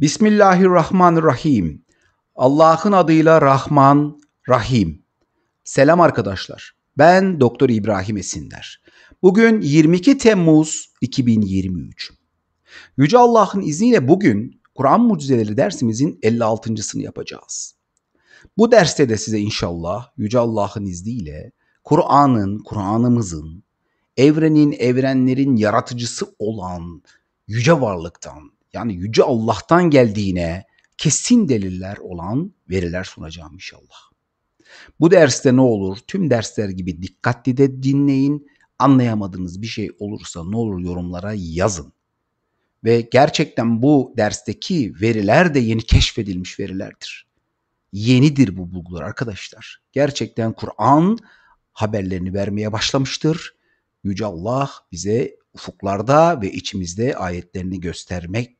Bismillahirrahmanirrahim. Allah'ın adıyla Rahman, Rahim. Selam arkadaşlar. Ben Dr. İbrahim Esinler. Bugün 22 Temmuz 2023. Yüce Allah'ın izniyle bugün Kur'an Mucizeleri dersimizin 56.sını yapacağız. Bu derste de size inşallah Yüce Allah'ın izniyle Kur'an'ımızın, evrenlerin yaratıcısı olan yüce varlıktan, yani Yüce Allah'tan geldiğine kesin deliller olan veriler sunacağım inşallah. Bu derste ne olur? Tüm dersler gibi dikkatli de dinleyin. Anlayamadığınız bir şey olursa ne olur yorumlara yazın. Ve gerçekten bu dersteki veriler de yeni keşfedilmiş verilerdir. Yenidir bu bulgular arkadaşlar. Gerçekten Kur'an haberlerini vermeye başlamıştır. Yüce Allah bize ufuklarda ve içimizde ayetlerini göstermektedir.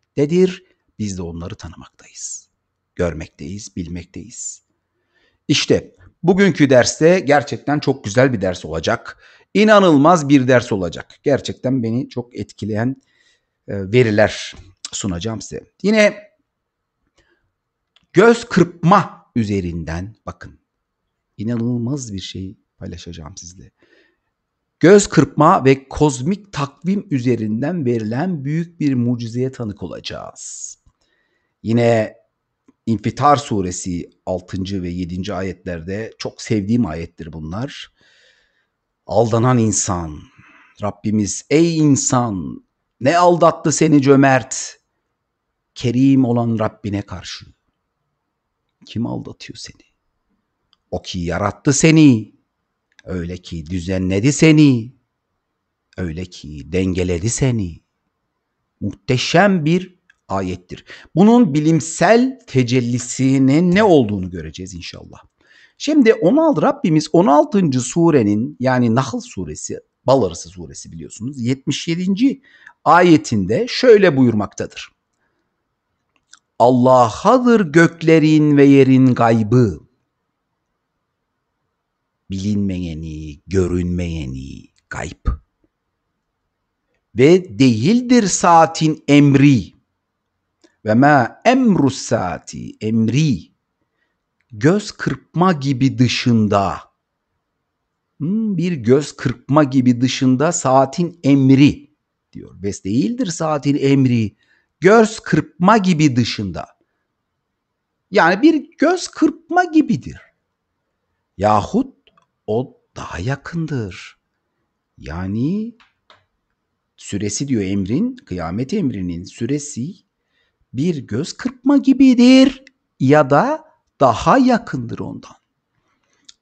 Biz de onları tanımaktayız. Görmekteyiz, bilmekteyiz. İşte bugünkü derste gerçekten çok güzel bir ders olacak. İnanılmaz bir ders olacak. Gerçekten beni çok etkileyen veriler sunacağım size. Yine göz kırpma üzerinden bakın. İnanılmaz bir şey paylaşacağım sizle. Göz kırpma ve kozmik takvim üzerinden verilen büyük bir mucizeye tanık olacağız. Yine İnfitar suresi 6. ve 7. ayetlerde çok sevdiğim ayettir bunlar. Aldanan insan, Rabbimiz ey insan ne aldattı seni cömert, kerim olan Rabbine karşı. Kim aldatıyor seni? O ki yarattı seni. Öyle ki düzenledi seni, öyle ki dengeledi seni. Muhteşem bir ayettir. Bunun bilimsel tecellisinin ne olduğunu göreceğiz inşallah. Şimdi Rabbimiz 16. surenin yani Nahl suresi, bal arısı suresi biliyorsunuz 77. ayetinde şöyle buyurmaktadır. Allah'adır göklerin ve yerin gaybı. Bilinmeyeni, görünmeyeni, gayb. Ve değildir saatin emri. Ve ma emru saati, emri. Göz kırpma gibi dışında. Bir göz kırpma gibi dışında saatin emri diyor. Ve değildir saatin emri. Göz kırpma gibi dışında. Yani bir göz kırpma gibidir. Yahut o daha yakındır. Yani süresi diyor emrin, kıyamet emrinin süresi bir göz kırpma gibidir ya da daha yakındır ondan.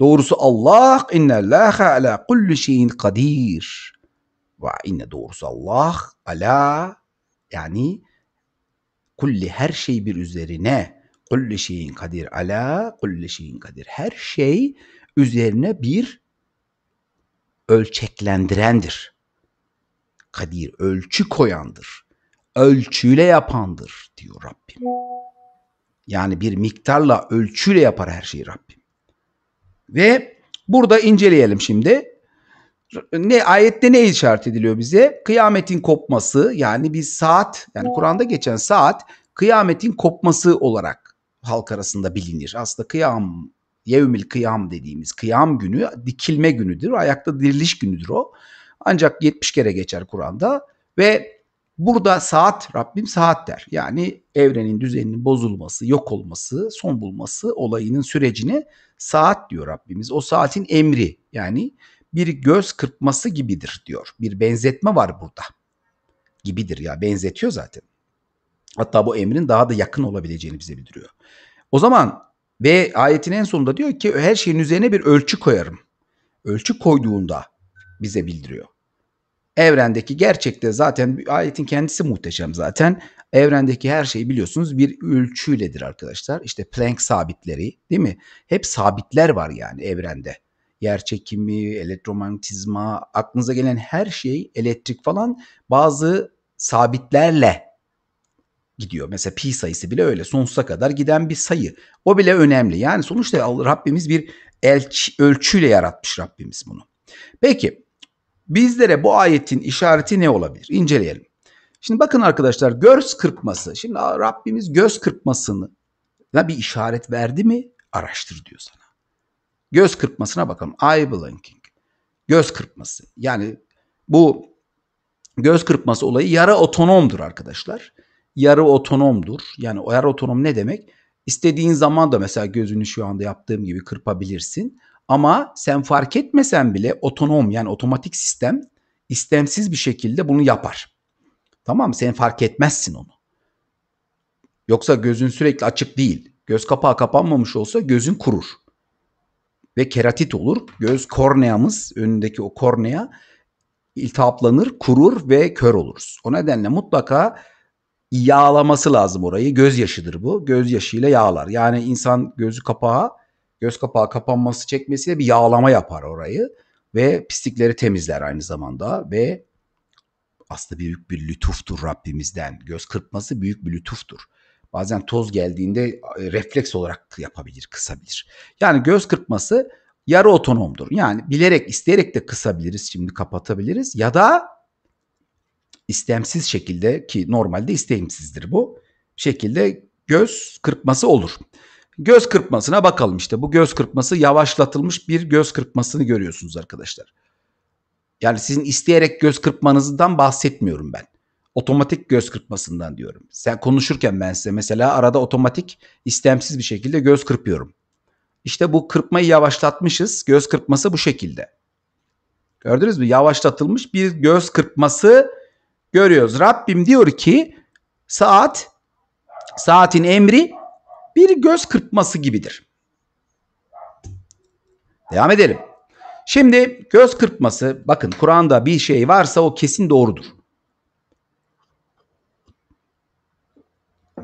Doğrusu Allah innellâhe alâ kulli şeyin kadir. Ve inne doğrusu Allah alâ yani kulli her şey bir üzerine kulli şeyin kadir alâ kulli şeyin kadir her şey üzerine bir ölçeklendirendir. Kadir ölçü koyandır. Ölçüyle yapandır diyor Rabbim. Yani bir miktarla ölçüyle yapar her şeyi Rabbim. Ve burada inceleyelim şimdi. Ayette ne işaret ediliyor bize? Kıyametin kopması yani bir saat yani Kur'an'da geçen saat kıyametin kopması olarak halk arasında bilinir. Aslında Yevmil kıyam dediğimiz kıyam günü dikilme günüdür. Ayakta diriliş günüdür o. Ancak 70 kere geçer Kur'an'da. Ve burada saat Rabbim saat der. Yani evrenin düzeninin bozulması, yok olması, son bulması olayının sürecine saat diyor Rabbimiz. O saatin emri yani bir göz kırpması gibidir diyor. Bir benzetme var burada. Gibidir ya benzetiyor zaten. Hatta bu emrin daha da yakın olabileceğini bize bildiriyor. O zaman... Ve ayetin en sonunda diyor ki her şeyin üzerine bir ölçü koyarım. Ölçü koyduğunda bize bildiriyor. Evrendeki gerçekte zaten ayetin kendisi muhteşem zaten. Evrendeki her şey biliyorsunuz bir ölçüyledir arkadaşlar. İşte Planck sabitleri değil mi? Hep sabitler var yani evrende. Yer çekimi, elektromanyetizma, aklınıza gelen her şey elektrik falan bazı sabitlerle gidiyor. Mesela pi sayısı bile öyle. Sonsuza kadar giden bir sayı. O bile önemli. Yani sonuçta Rabbimiz bir ölçüyle yaratmış Rabbimiz bunu. Peki bizlere bu ayetin işareti ne olabilir? İnceleyelim. Şimdi bakın arkadaşlar, göz kırpması. Şimdi Rabbimiz göz kırpmasını bir işaret verdi mi araştır diyor sana. Göz kırpmasına bakalım. Eye blinking. Göz kırpması. Yani bu göz kırpması olayı yarı otonomdur arkadaşlar. Yarı otonomdur. Yani o yarı otonom ne demek? İstediğin zaman da mesela gözünü şu anda yaptığım gibi kırpabilirsin. Ama sen fark etmesen bile otonom, yani otomatik sistem istemsiz bir şekilde bunu yapar. Tamam mı? Sen fark etmezsin onu. Yoksa gözün sürekli açık değil. Göz kapağı kapanmamış olsa gözün kurur. Ve keratit olur. Göz korneamız, önündeki o kornea iltihaplanır, kurur ve kör oluruz. O nedenle mutlaka yağlaması lazım orayı. Gözyaşıdır bu. Gözyaşıyla yağlar. Yani insan göz kapağı kapanması çekmesiyle bir yağlama yapar orayı. Ve pislikleri temizler aynı zamanda. Ve aslında büyük bir lütuftur Rabbimizden. Göz kırpması büyük bir lütuftur. Bazen toz geldiğinde refleks olarak yapabilir, kısabilir. Yani göz kırpması yarı otonomdur. Yani bilerek, isteyerek de kısabiliriz, şimdi kapatabiliriz. Ya da istemsiz şekilde, ki normalde isteğimsizdir bu, şekilde göz kırpması olur. Göz kırpmasına bakalım işte. Bu göz kırpması yavaşlatılmış bir göz kırpmasını görüyorsunuz arkadaşlar. Yani sizin isteyerek göz kırpmanızdan bahsetmiyorum ben. Otomatik göz kırpmasından diyorum. Sen konuşurken ben size mesela arada otomatik, istemsiz bir şekilde göz kırpıyorum. İşte bu kırpmayı yavaşlatmışız. Göz kırpması bu şekilde. Gördünüz mü? Yavaşlatılmış bir göz kırpması görüyoruz. Rabbim diyor ki saatin emri bir göz kırpması gibidir. Devam edelim. Şimdi göz kırpması, bakın Kur'an'da bir şey varsa o kesin doğrudur.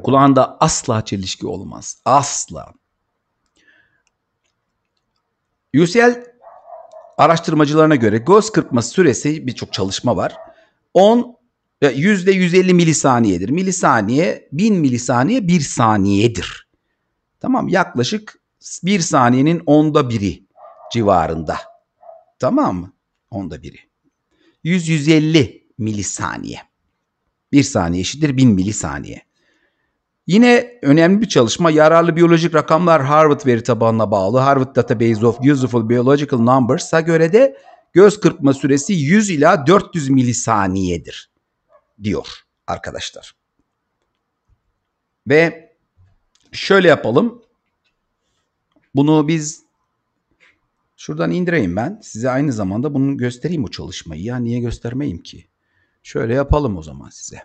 Kur'an'da asla çelişki olmaz. Asla. UCL araştırmacılarına göre göz kırpması süresi, birçok çalışma var, %150 milisaniyedir. Milisaniye 1000 milisaniye 1 saniyedir. Tamam, yaklaşık 1 saniyenin 1/10 civarında. Tamam mı? 1/10. 100-150 milisaniye. 1 saniye eşittir 1000 milisaniye. Yine önemli bir çalışma, yararlı biyolojik rakamlar Harvard veri tabanına bağlı Harvard Database of Useful Biological Numbers'a göre de göz kırpma süresi 100 ila 400 milisaniyedir diyor arkadaşlar. Ve şöyle yapalım. Bunu biz şuradan indireyim ben. Size aynı zamanda bunu göstereyim, o çalışmayı. Ya niye göstermeyeyim ki? Şöyle yapalım o zaman size.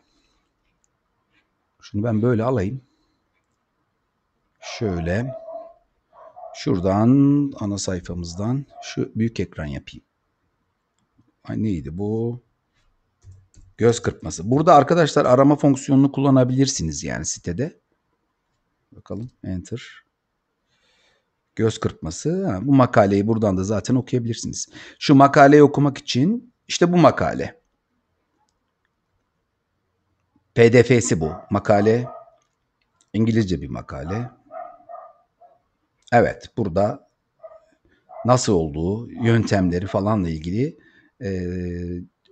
Şunu ben böyle alayım. Şöyle. Şuradan ana sayfamızdan şu büyük ekran yapayım. Ay neydi bu? Göz kırpması. Burada arkadaşlar arama fonksiyonunu kullanabilirsiniz yani sitede. Bakalım. Enter. Göz kırpması. Bu makaleyi buradan da zaten okuyabilirsiniz. Şu makaleyi okumak için işte bu makale. PDF'si bu. Makale. İngilizce bir makale. Evet. Burada nasıl olduğu, yöntemleri falanla ilgili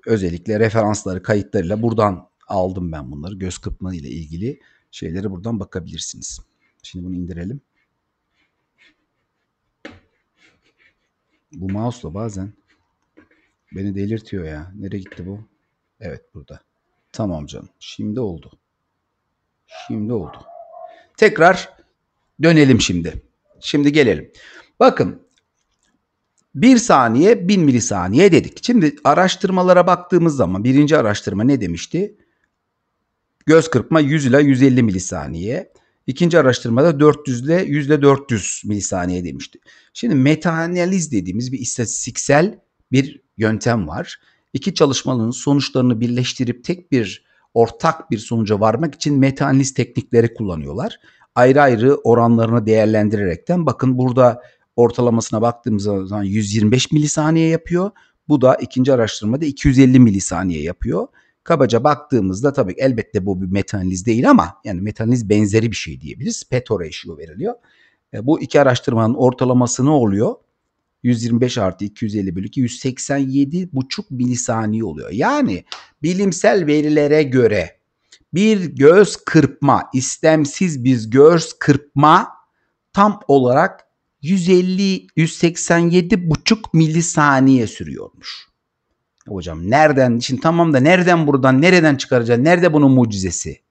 özellikle referansları, kayıtlarıyla buradan aldım ben bunları. Göz kırpma ile ilgili şeylere buradan bakabilirsiniz. Şimdi bunu indirelim. Bu mouse'la bazen beni delirtiyor ya. Nereye gitti bu? Evet, burada. Tamam canım. Şimdi oldu. Şimdi oldu. Tekrar dönelim şimdi. Şimdi gelelim. Bakın. 1 saniye 1000 milisaniye dedik. Şimdi araştırmalara baktığımız zaman birinci araştırma ne demişti? Göz kırpma 100 ile 150 milisaniye. İkinci araştırmada 400 ile 400 milisaniye demişti. Şimdi metanaliz dediğimiz bir istatistiksel bir yöntem var. İki çalışmanın sonuçlarını birleştirip tek bir ortak bir sonuca varmak için metanaliz teknikleri kullanıyorlar. Ayrı ayrı oranlarını değerlendirerekten, bakın burada ortalamasına baktığımız zaman 125 milisaniye yapıyor. Bu da ikinci araştırmada 250 milisaniye yapıyor. Kabaca baktığımızda tabii elbette bu bir metanaliz değil ama yani metanaliz benzeri bir şey diyebiliriz. Peto ratio veriliyor. Bu iki araştırmanın ortalaması ne oluyor? 125 artı 250 bölü 2 187,5 milisaniye oluyor. Yani bilimsel verilere göre bir göz kırpma, istemsiz bir göz kırpma tam olarak 187,5 milisaniye sürüyormuş. Hocam nereden, şimdi tamam da nereden, buradan nereden çıkaracağız? Nerede bunun mucizesi?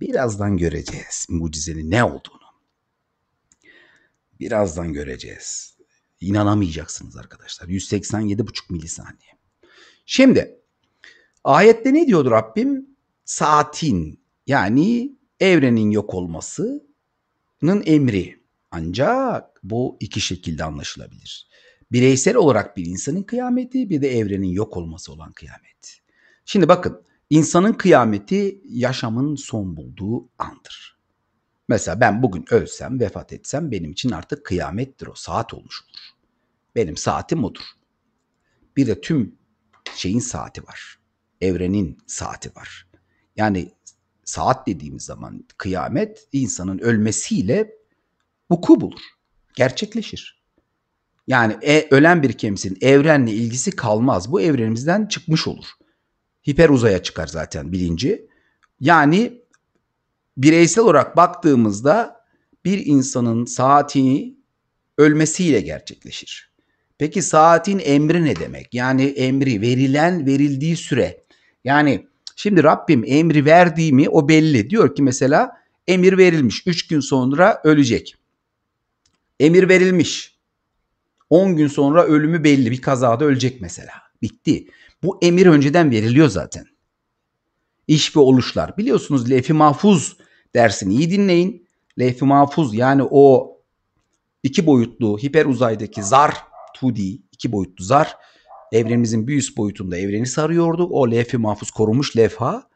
Birazdan göreceğiz mucizenin ne olduğunu. Birazdan göreceğiz. İnanamayacaksınız arkadaşlar. 187,5 milisaniye. Şimdi ayette ne diyordu Rabbim? Saatin, yani evrenin yok olmasının emri. Ancak bu iki şekilde anlaşılabilir. Bireysel olarak bir insanın kıyameti, bir de evrenin yok olması olan kıyamet. Şimdi bakın, insanın kıyameti yaşamın son bulduğu andır. Mesela ben bugün ölsem, vefat etsem benim için artık kıyamettir o. Saat olmuş olur. Benim saatim odur. Bir de tüm şeyin saati var. Evrenin saati var. Yani saat dediğimiz zaman kıyamet insanın ölmesiyle vuku bulur. Gerçekleşir. Yani ölen bir kimsenin evrenle ilgisi kalmaz. Bu evrenimizden çıkmış olur. Hiper uzaya çıkar zaten bilinci. Yani bireysel olarak baktığımızda bir insanın saati ölmesiyle gerçekleşir. Peki saatin emri ne demek? Yani emri, verilen, verildiği süre. Yani şimdi Rabbim emri verdiği mi o belli. Diyor ki mesela emir verilmiş. 3 gün sonra ölecek. Emir verilmiş. 10 gün sonra ölümü belli. Bir kazada ölecek mesela. Bitti. Bu emir önceden veriliyor zaten. İş ve oluşlar. Biliyorsunuz Lev-i Mahfuz dersini iyi dinleyin. Lev-i Mahfuz, yani o iki boyutlu hiper uzaydaki zar, 2D iki boyutlu zar evrenimizin bir üst boyutunda evreni sarıyordu. O Lev-i Mahfuz korunmuş levha.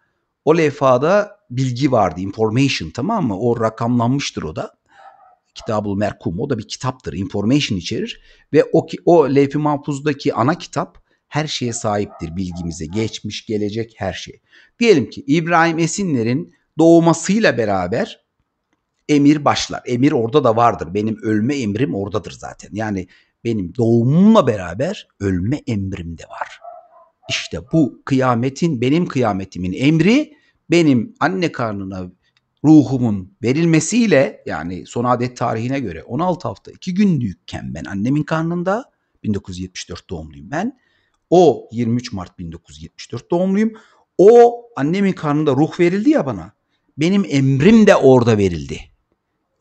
O levhada bilgi vardı. Information, tamam mı? O rakamlanmıştır o da. Kitab-ı Merkum, o da bir kitaptır. Information içerir ve o Lev-i Mahfuz'daki ana kitap her şeye sahiptir, bilgimize. Geçmiş, gelecek, her şey. Diyelim ki İbrahim Esinler'in doğmasıyla beraber emir başlar. Emir orada da vardır. Benim ölme emrim oradadır zaten. Yani benim doğumumla beraber ölme emrim de var. İşte bu kıyametin, benim kıyametimin emri benim anne karnına ruhumun verilmesiyle, yani son adet tarihine göre 16 hafta 2 günlükken ben annemin karnında, 1974 doğumluyum ben. O 23 Mart 1974 doğumluyum. O annemin karnında ruh verildi ya bana. Benim emrim de orada verildi.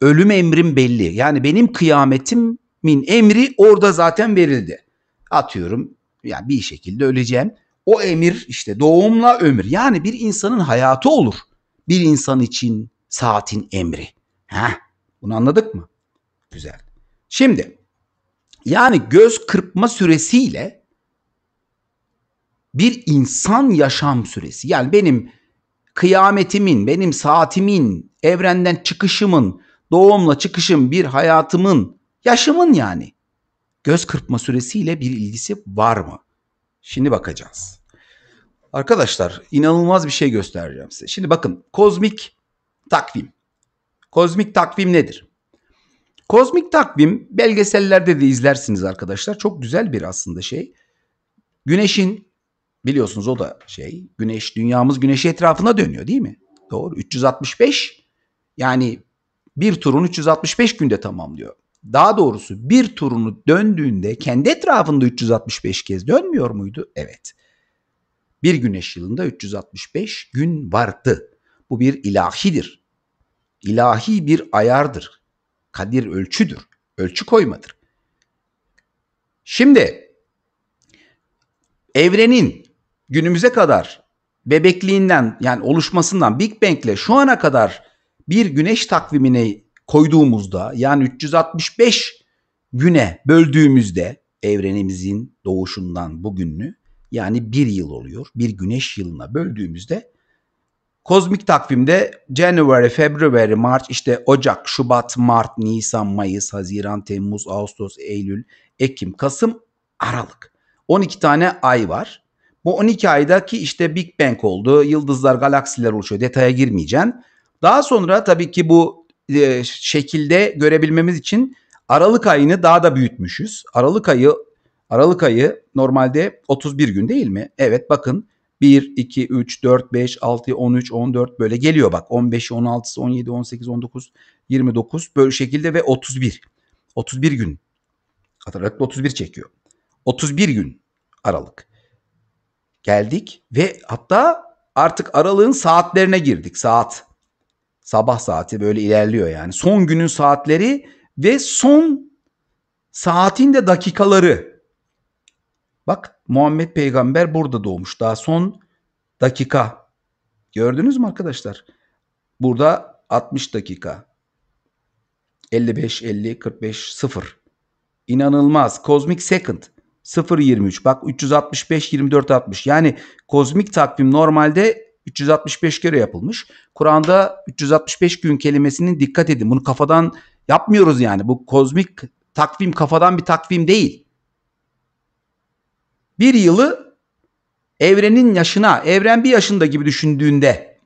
Ölüm emrim belli. Yani benim kıyametimin emri orada zaten verildi. Atıyorum yani bir şekilde öleceğim. O emir işte doğumla ömür. Yani bir insanın hayatı olur. Bir insan için saatin emri. Heh, bunu anladık mı? Güzel. Şimdi yani göz kırpma süresiyle bir insan yaşam süresi, yani benim kıyametimin, benim saatimin, evrenden çıkışımın, doğumla çıkışım, bir hayatımın, yaşamın yani göz kırpma süresiyle bir ilgisi var mı? Şimdi bakacağız. Arkadaşlar inanılmaz bir şey göstereceğim size. Şimdi bakın, kozmik takvim. Kozmik takvim nedir? Kozmik takvim belgesellerde de izlersiniz arkadaşlar. Çok güzel bir aslında şey. Güneşin, biliyorsunuz o da şey, güneş, dünyamız güneşi etrafına dönüyor değil mi? Doğru. 365, yani bir turun 365 günde tamamlıyor. Daha doğrusu bir turunu döndüğünde kendi etrafında 365 kez dönmüyor muydu? Evet. Bir güneş yılında 365 gün vardı. Bu bir ilahidir. İlahi bir ayardır. Kadir ölçüdür. Ölçü koymadır. Şimdi evrenin günümüze kadar bebekliğinden, yani oluşmasından Big Bang'le şu ana kadar bir güneş takvimine koyduğumuzda, yani 365 güne böldüğümüzde evrenimizin doğuşundan bugününü, yani bir yıl oluyor. Bir güneş yılına böldüğümüzde kozmik takvimde January, February, March, işte Ocak, Şubat, Mart, Nisan, Mayıs, Haziran, Temmuz, Ağustos, Eylül, Ekim, Kasım, Aralık. 12 tane ay var. Bu 12 aydaki işte Big Bang oldu. Yıldızlar, galaksiler oluşuyor. Detaya girmeyeceğim. Daha sonra tabii ki bu şekilde görebilmemiz için Aralık ayını daha da büyütmüşüz. Aralık ayı normalde 31 gün değil mi? Evet, bakın 1, 2, 3, 4, 5, 6, 13, 14 böyle geliyor bak. 15, 16, 17, 18, 19, 29 böyle şekilde ve 31. 31 gün. Aralıkta 31 çekiyor. 31 gün Aralık. Geldik ve hatta artık Aralık'ın saatlerine girdik. Saat. Sabah saati böyle ilerliyor yani. Son günün saatleri ve son saatin de dakikaları. Bak Muhammed peygamber burada doğmuş. Daha son dakika. Gördünüz mü arkadaşlar? Burada 60 dakika. 55, 50, 45, 0. İnanılmaz. Kozmik second. 0.23. Bak 365, 24, 60. Yani kozmik takvim normalde 365 kere yapılmış. Kur'an'da 365 gün kelimesinin, dikkat edin, bunu kafadan yapmıyoruz yani. Bu kozmik takvim kafadan bir takvim değil. Bir yılı evrenin yaşına, evren bir yaşında gibi düşündüğünde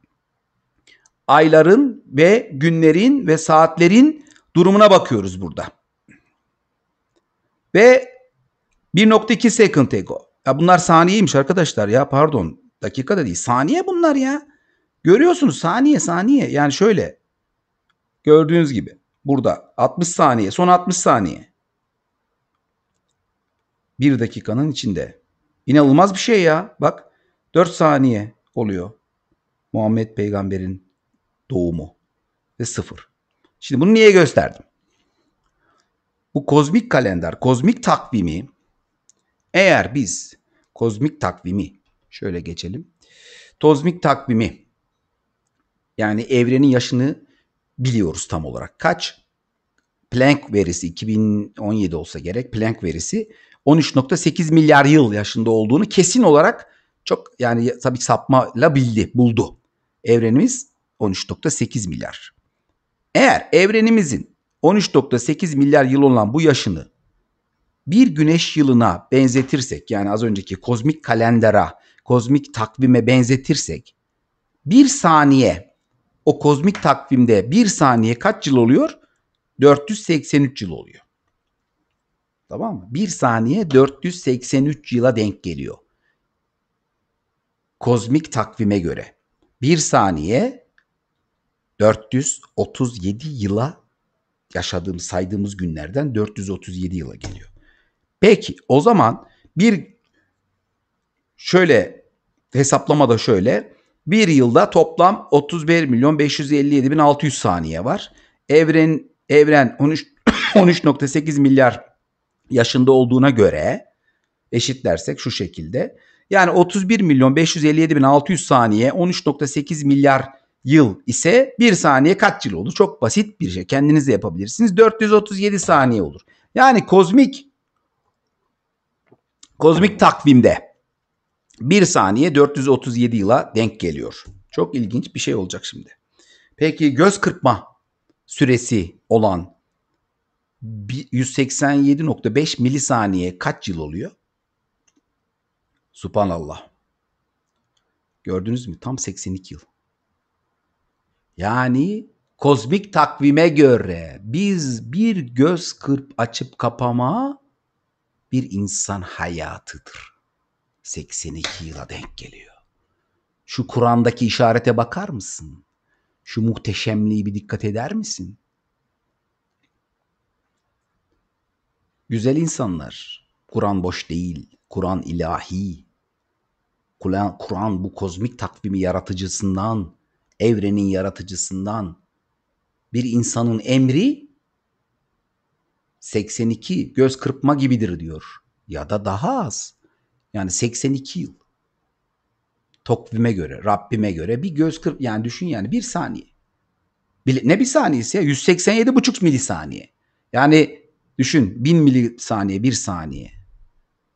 ayların ve günlerin ve saatlerin durumuna bakıyoruz burada. Ve 1.2 second ago. Ya bunlar saniyeymiş arkadaşlar ya, pardon. Dakika da değil. Saniye bunlar ya. Görüyorsunuz saniye. Yani şöyle. Gördüğünüz gibi. Burada 60 saniye. Son 60 saniye. Bir dakikanın içinde. İnanılmaz bir şey ya. Bak 4 saniye oluyor. Muhammed peygamberin doğumu. Ve 0. Şimdi bunu niye gösterdim? Bu kozmik kalender, kozmik takvimi, eğer biz kozmik takvimi şöyle geçelim. Kozmik takvimi, yani evrenin yaşını biliyoruz tam olarak. Kaç? Planck verisi, 2017 olsa gerek, Planck verisi 13.8 milyar yıl yaşında olduğunu kesin olarak, çok yani tabii ki sapmayla buldu. Evrenimiz 13.8 milyar. Eğer evrenimizin 13.8 milyar yıl olan bu yaşını bir güneş yılına benzetirsek, yani az önceki kozmik kalendera, kozmik takvime benzetirsek, bir saniye, o kozmik takvimde bir saniye kaç yıl oluyor? 483 yıl oluyor. Tamam mı? Bir saniye 483 yıla denk geliyor. Kozmik takvime göre bir saniye 437 yıla, yaşadığımız, saydığımız günlerden 437 yıla geliyor. Peki o zaman bir şöyle hesaplamada şöyle, bir yılda toplam 31.557.600 saniye var. Evren 13.8 milyar yaşında olduğuna göre eşitlersek şu şekilde. Yani 31.557.600 saniye 13.8 milyar yıl ise bir saniye kaç yıl olur? Çok basit bir şey. Kendiniz de yapabilirsiniz. 437 saniye olur. Yani kozmik takvimde 1 saniye 437 yıla denk geliyor. Çok ilginç bir şey olacak şimdi. Peki göz kırpma süresi olan 187.5 milisaniye kaç yıl oluyor? Subhanallah. Gördünüz mü? Tam 82 yıl. Yani kozmik takvime göre biz bir göz kırp açıp kapama bir insan hayatıdır. 82 yıla denk geliyor. Şu Kur'an'daki işarete bakar mısın? Şu muhteşemliği bir dikkat eder misin? Güzel insanlar, Kur'an boş değil. Kur'an ilahi. Kur'an bu kozmik takvimi yaratıcısından, evrenin yaratıcısından, bir insanın emri 82 göz kırpma gibidir diyor. Ya da daha az. Yani 82 yıl. Takvime göre, Rabbime göre bir göz kırp, yani düşün yani bir saniye. Ne bir saniyesi ya? 187,5 milisaniye. Yani düşün 1000 milisaniye bir saniye.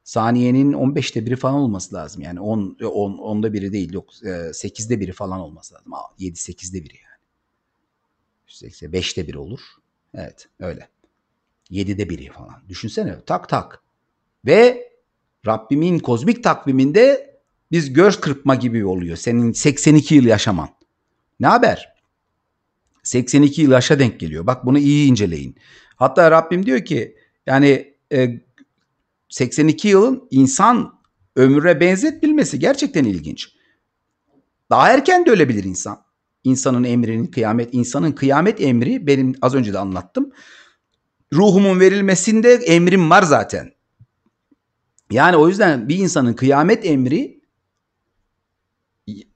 Saniyenin 15'te biri falan olması lazım. Yani 10'da biri değil, yok 8'de biri falan olması lazım. 7-8'de biri yani. 5'te biri olur. Evet öyle. 7'de biri falan. Düşünsene tak. Ve Rabbimin kozmik takviminde biz göz kırpma gibi oluyor. Senin 82 yıl yaşaman. Ne haber? 82 yıl yaşa denk geliyor. Bak bunu iyi inceleyin. Hatta Rabbim diyor ki yani 82 yılın insan ömre benzetilmesi gerçekten ilginç. Daha erken de ölebilir insan. İnsanın emrinin kıyamet, insanın kıyamet emri benim az önce de anlattım. Ruhumun verilmesinde emrim var zaten. Yani o yüzden bir insanın kıyamet emri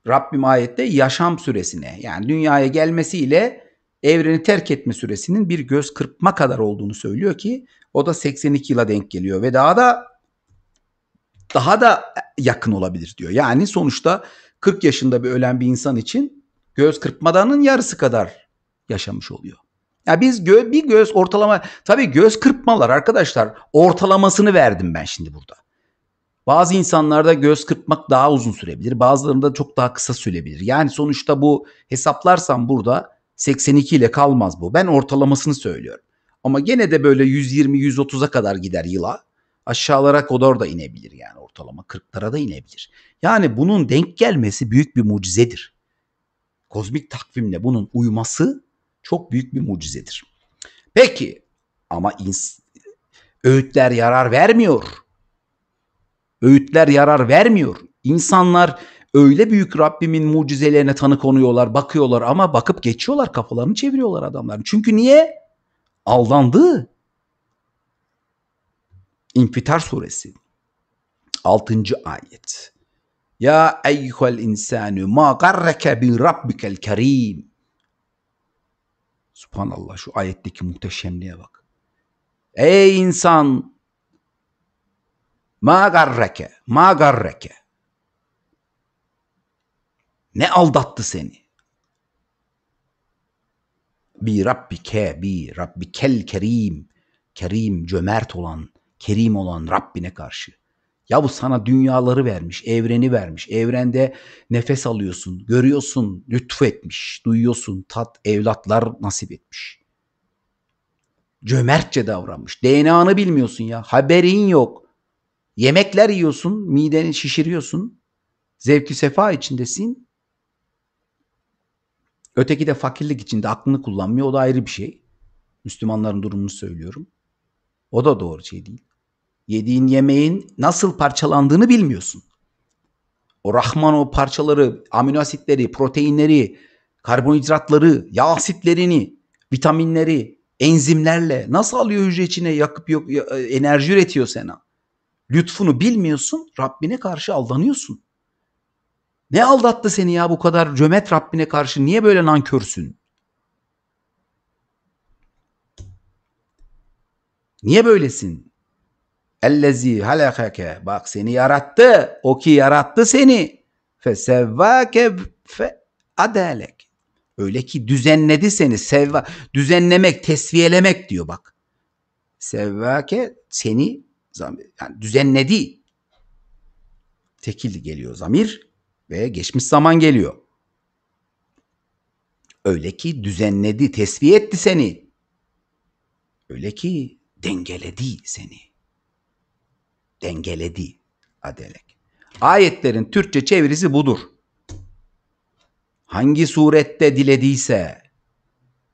Rabbim ayette yaşam süresine, yani dünyaya gelmesiyle evreni terk etme süresinin bir göz kırpma kadar olduğunu söylüyor ki o da 82 yıla denk geliyor ve daha da yakın olabilir diyor. Yani sonuçta 40 yaşında bir ölen bir insan için göz kırpmadanın yarısı kadar yaşamış oluyor. Ya biz bir göz ortalama, tabii göz kırpmalar arkadaşlar ortalamasını verdim ben şimdi burada. Bazı insanlarda göz kırpmak daha uzun sürebilir. Bazılarında çok daha kısa sürebilir. Yani sonuçta bu hesaplarsam burada 82 ile kalmaz bu. Ben ortalamasını söylüyorum. Ama gene de böyle 120-130'a kadar gider yıla. Aşağılara kadar da inebilir yani ortalama 40'lara da inebilir. Yani bunun denk gelmesi büyük bir mucizedir. Kozmik takvimle bunun uyması çok büyük bir mucizedir. Peki ama öğütler yarar vermiyor. Öğütler yarar vermiyor. İnsanlar öyle büyük Rabbimin mucizelerine tanık oluyorlar, bakıyorlar ama bakıp geçiyorlar, kafalarını çeviriyorlar adamlar. Çünkü niye? Aldandı. İnfitar suresi 6. ayet. Ya eyyuhel insanu ma garreke bi rabbikel kerim. Subhanallah, şu ayetteki muhteşemliğe bak. Ey insan, ma garreke. Ne aldattı seni? Bi rabbikel kerim. Kerim, cömert olan, kerim olan Rabbine karşı. Ya bu sana dünyaları vermiş, evreni vermiş. Evrende nefes alıyorsun, görüyorsun, lütfetmiş, duyuyorsun, evlatlar nasip etmiş. Cömertçe davranmış. DNA'nı bilmiyorsun ya, haberin yok. Yemekler yiyorsun, mideni şişiriyorsun. Zevki sefa içindesin. Öteki de fakirlik içinde aklını kullanmıyor, o da ayrı bir şey. Müslümanların durumunu söylüyorum. O da doğru şey değil. Yediğin yemeğin nasıl parçalandığını bilmiyorsun. O Rahman o parçaları, amino asitleri, proteinleri, karbonhidratları, yağ asitlerini, vitaminleri, enzimlerle nasıl alıyor hücre içine, yakıp yok, enerji üretiyor sana. Lütfunu bilmiyorsun, Rabbine karşı aldanıyorsun. Ne aldattı seni ya bu kadar cömert Rabbine karşı? Niye böyle nankörsün? Niye böylesin? Ellezî halakake. Bak seni yarattı. O ki yarattı seni. Fesevvâke fe'adâlek. Öyle ki düzenledi seni. Sevva, düzenlemek, tesviyelemek diyor bak. Sevvâke seni, yani düzenledi. Tekil geliyor zamir ve geçmiş zaman geliyor. Öyle ki düzenledi, tesviye etti seni. Öyle ki dengeledi seni. Dengeledi adelek. Ayetlerin Türkçe çevirisi budur. Hangi surette dilediyse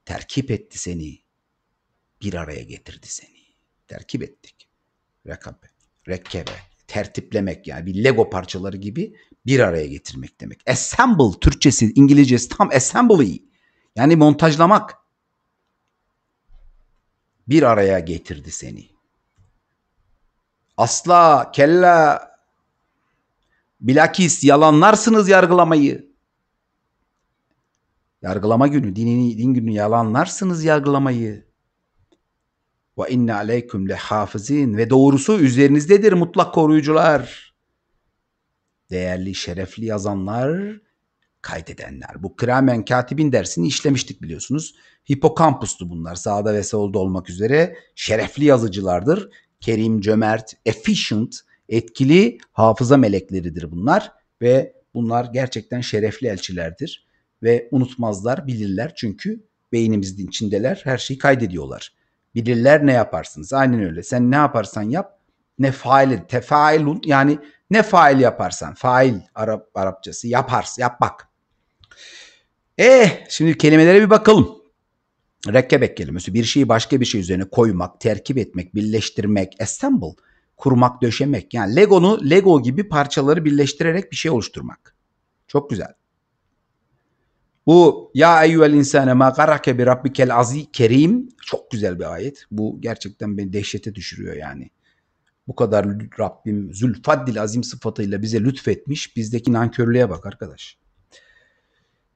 terkip etti seni. Bir araya getirdi seni. Terkip ettik. Rekkebe. Tertiplemek, yani bir Lego parçaları gibi bir araya getirmek demek. Assemble Türkçesi, İngilizcesi tam assembly. Yani montajlamak. Bir araya getirdi seni. Asla, kella, bilakis yalanlarsınız yargılamayı. Yargılama günü, din günü yalanlarsınız yargılamayı. Ve inne aleyküm lehafızin. Ve doğrusu üzerinizdedir mutlak koruyucular. Değerli, şerefli yazanlar, kaydedenler. Bu kiramen katibin dersini işlemiştik biliyorsunuz. Hipokampustu bunlar. Sağda ve solda olmak üzere şerefli yazıcılardır. Kerim, cömert, efficient, etkili hafıza melekleridir bunlar ve bunlar gerçekten şerefli elçilerdir ve unutmazlar, bilirler çünkü beynimizin içindeler, her şeyi kaydediyorlar. Bilirler ne yaparsınız, aynen öyle, sen ne yaparsan yap, ne fail, tefailun, yani ne fail yaparsan, fail Arapçası, yaparsın, yapmak. Şimdi kelimelere bir bakalım. Rekkebek kelimesi bir şeyi başka bir şey üzerine koymak, terkip etmek, birleştirmek, assemble, kurmak, döşemek. Yani Lego gibi parçaları birleştirerek bir şey oluşturmak. Çok güzel. Bu ya eyyüel insane ma garake bi rabbikel aziz kerim. Çok güzel bir ayet. Bu gerçekten beni dehşete düşürüyor yani. Bu kadar Rabbim zülfaddil azim sıfatıyla bize lütfetmiş. Bizdeki nankörlüğe bak arkadaş.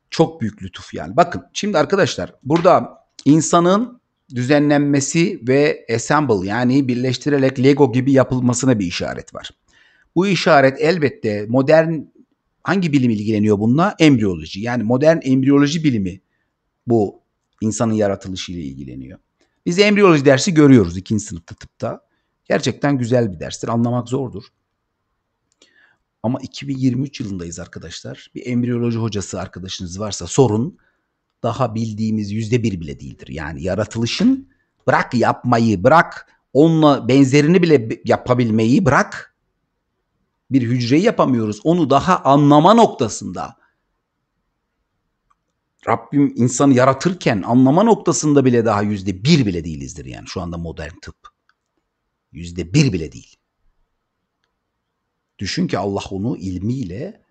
Çok büyük lütuf yani. Bakın şimdi arkadaşlar burada insanın düzenlenmesi ve assemble yani birleştirerek Lego gibi yapılmasına bir işaret var. Bu işaret elbette modern hangi bilim ilgileniyor bununla? Embriyoloji. Yani modern embriyoloji bilimi bu insanın yaratılışıyla ilgileniyor. Biz embriyoloji dersi görüyoruz 2. sınıfta tıpta. Gerçekten güzel bir derstir. Anlamak zordur. Ama 2023 yılındayız arkadaşlar. Bir embriyoloji hocası arkadaşınız varsa sorun. Daha bildiğimiz %1 bile değildir. Yani yaratılışın bırak yapmayı, bırak onunla benzerini bile yapabilmeyi bırak. Bir hücreyi yapamıyoruz. Onu daha anlama noktasında. Rabbim insanı yaratırken anlama noktasında bile daha %1 bile değilizdir. Yani şu anda modern tıp. %1 bile değil. Düşün ki Allah onu ilmiyle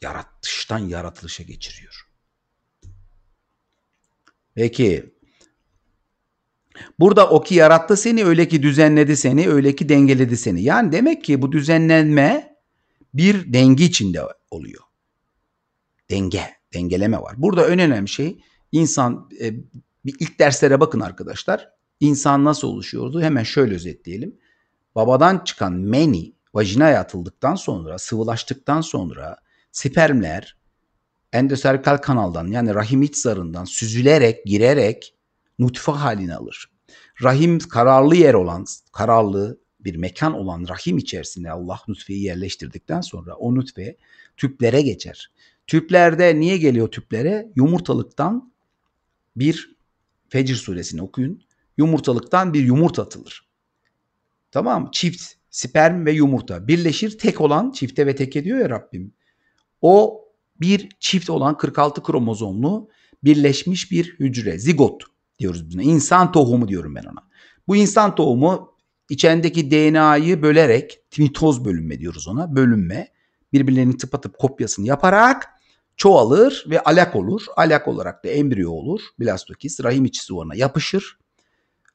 yaratıştan yaratılışa geçiriyor. Peki. Burada o ki yarattı seni, öyle ki düzenledi seni, öyle ki dengeledi seni. Yani demek ki bu düzenlenme bir denge içinde oluyor. Denge, dengeleme var. Burada en önemli şey insan, ilk derslere bakın arkadaşlar. İnsan nasıl oluşuyordu? Hemen şöyle özetleyelim. Babadan çıkan meni vajinaya atıldıktan sonra, sıvılaştıktan sonra spermler endoservikal kanaldan yani rahim iç zarından süzülerek, girerek nutfe halini alır. Rahim kararlı yer olan, kararlı bir mekan olan rahim içerisine Allah nutfeyi yerleştirdikten sonra o nutfe tüplere geçer. Tüplerde niye geliyor tüplere? Yumurtalıktan bir Fecr suresini okuyun. Yumurtalıktan bir yumurta atılır. Tamam mı? Çift, sperm ve yumurta birleşir. Tek olan çifte ve tek ediyor ya Rabbim. O bir çift olan 46 kromozomlu birleşmiş bir hücre. Zigot diyoruz buna. İnsan tohumu diyorum ben ona. Bu insan tohumu içindeki DNA'yı bölerek mitoz bölünme diyoruz ona. Bölünme. Birbirlerinin tıpatıp kopyasını yaparak çoğalır ve alak olur. Alak olarak da embriyo olur. Blastokist rahim içi sıvına yapışır.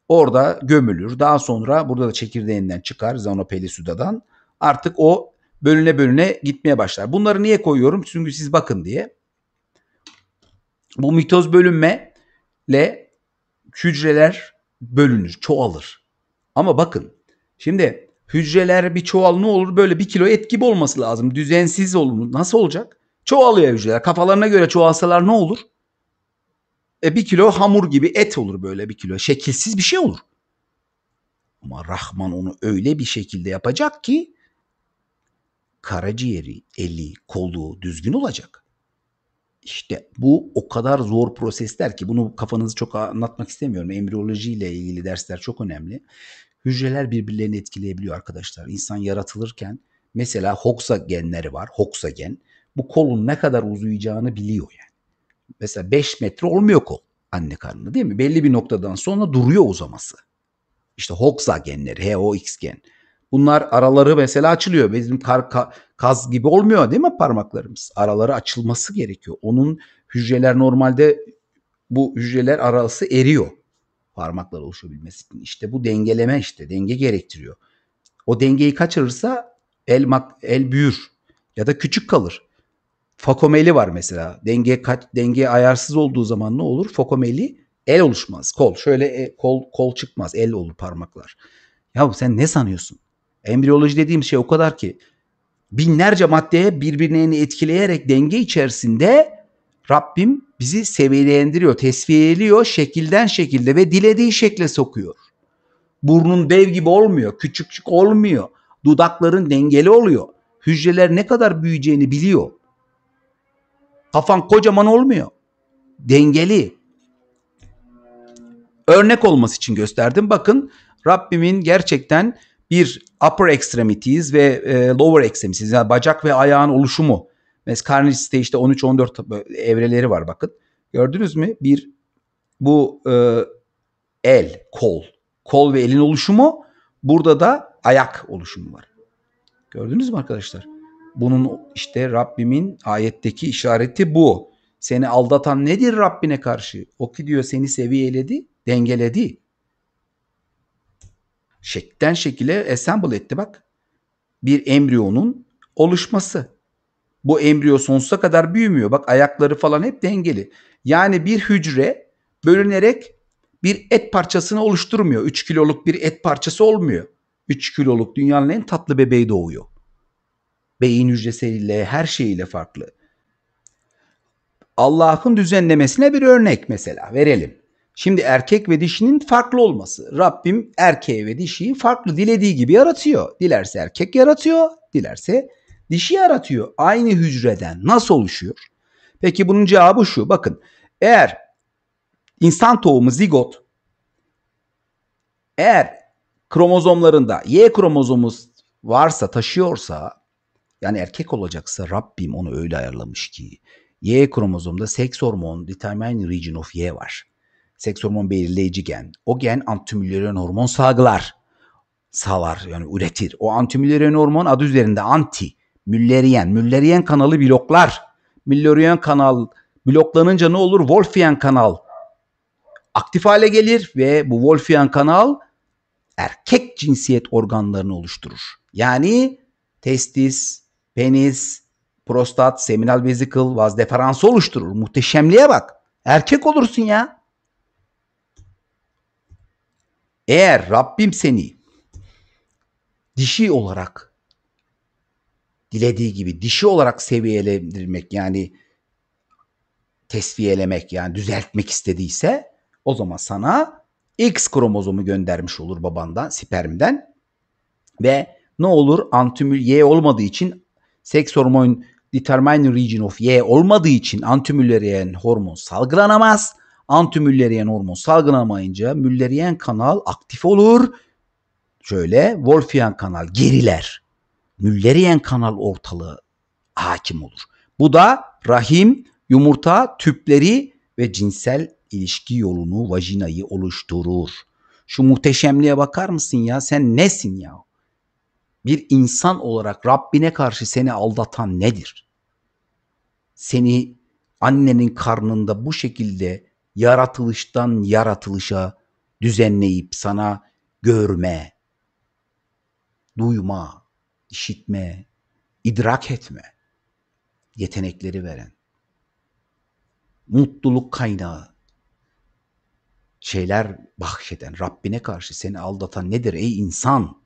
Orada gömülür. Daha sonra burada da çekirdeğinden çıkar. Zanopellisudadan. Artık o bölüne bölüne gitmeye başlar. Bunları niye koyuyorum? Çünkü siz bakın diye. Bu mitoz bölünmeyle hücreler bölünür. Çoğalır. Ama bakın. Şimdi hücreler bir çoğal ne olur? Böyle bir kilo et gibi olması lazım. Düzensiz olur. Nasıl olacak? Çoğalıyor hücreler. Kafalarına göre çoğalsalar ne olur? Bir kilo hamur gibi et olur böyle bir kilo. Şekilsiz bir şey olur. Ama Rahman onu öyle bir şekilde yapacak ki karaciğeri, eli, kolu düzgün olacak. İşte bu o kadar zor prosesler ki bunu kafanızı çok anlatmak istemiyorum. Embriyoloji ile ilgili dersler çok önemli. Hücreler birbirlerini etkileyebiliyor arkadaşlar. İnsan yaratılırken mesela HoxA genleri var. HoxA gen. Bu kolun ne kadar uzayacağını biliyor yani. Mesela 5 metre olmuyor kol anne karnında değil mi? Belli bir noktadan sonra duruyor uzaması. İşte HoxA genleri, HOX gen. Bunlar araları mesela açılıyor. Bizim kaz gibi olmuyor değil mi parmaklarımız? Araları açılması gerekiyor. Onun hücreler normalde bu hücreler arası eriyor. Parmaklar oluşabilmesi için. İşte bu dengeleme işte. Denge gerektiriyor. O dengeyi kaçırırsa el büyür ya da küçük kalır. Fokomeli var mesela. Denge ayarsız olduğu zaman ne olur? Fokomeli el oluşmaz. Kol. Şöyle kol çıkmaz. El olur parmaklar. Ya sen ne sanıyorsun? Embriyoloji dediğim şey o kadar ki binlerce maddeye birbirlerini etkileyerek denge içerisinde Rabbim bizi seviyelendiriyor, tesviyeliyor, şekilden şekilde ve dilediği şekle sokuyor. Burnun dev gibi olmuyor. Küçük olmuyor. Dudakların dengeli oluyor. Hücreler ne kadar büyüyeceğini biliyor. Kafan kocaman olmuyor. Dengeli. Örnek olması için gösterdim. Bakın Rabbimin gerçekten bir upper extremities ve lower extremities yani bacak ve ayağın oluşumu. Mesela Carnage'de işte 13-14 evreleri var bakın. Gördünüz mü? Bir bu el, kol ve elin oluşumu, burada da ayak oluşumu var. Gördünüz mü arkadaşlar? Bunun işte Rabbimin ayetteki işareti bu. Seni aldatan nedir Rabbine karşı? O ki diyor seni seviyeledi, dengeledi. Şekilden şekile assemble etti bak. Bir embriyonun oluşması. Bu embriyo sonsuza kadar büyümüyor. Bak ayakları falan hep dengeli. Yani bir hücre bölünerek bir et parçasını oluşturmuyor. 3 kiloluk bir et parçası olmuyor. 3 kiloluk dünyanın en tatlı bebeği doğuyor. Beyin hücresiyle, her şeyiyle farklı. Allah'ın düzenlemesine bir örnek mesela verelim. Şimdi erkek ve dişinin farklı olması. Rabbim erkeği ve dişiyi farklı dilediği gibi yaratıyor. Dilerse erkek yaratıyor, dilerse dişi yaratıyor. Aynı hücreden nasıl oluşuyor? Peki bunun cevabı şu. Bakın, eğer insan tohumu zigot, eğer kromozomlarında Y kromozomu varsa, taşıyorsa, yani erkek olacaksa Rabbim onu öyle ayarlamış ki Y kromozomda seks hormon determining region of Y var. Seks hormon belirleyici gen. O gen anti-Müllerian hormon sağlar, yani üretir. O anti-Müllerian hormon adı üzerinde anti. Müllerian. Müllerian kanalı bloklar. Müllerian kanal bloklanınca ne olur? Wolfian kanal aktif hale gelir ve bu Wolfian kanal erkek cinsiyet organlarını oluşturur. Yani testis, penis, prostat, seminal vesikül, vas deferansı oluşturur. Muhteşemliğe bak. Erkek olursun ya. Eğer Rabbim seni dişi olarak dilediği gibi dişi olarak seviyelendirmek, yani tesviyelemek, yani düzeltmek istediyse o zaman sana X kromozomu göndermiş olur babandan, spermden ve ne olur? Antimül Y olmadığı için, seks hormon determining region of Y olmadığı için antimüllerian hormon salgılanamaz. Antimüllerian hormon salgılamayınca Müllerian kanal aktif olur. Şöyle Wolfian kanal geriler. Müllerian kanal ortalığı hakim olur. Bu da rahim, yumurta, tüpleri ve cinsel ilişki yolunu, vajinayı oluşturur. Şu muhteşemliğe bakar mısın ya? Sen nesin ya? Bir insan olarak Rabbine karşı seni aldatan nedir? Seni annenin karnında bu şekilde yaratılıştan yaratılışa düzenleyip sana görme, duyma, işitme, idrak etme yetenekleri veren, mutluluk kaynağı şeyler bahşeden Rabbine karşı seni aldatan nedir ey insan?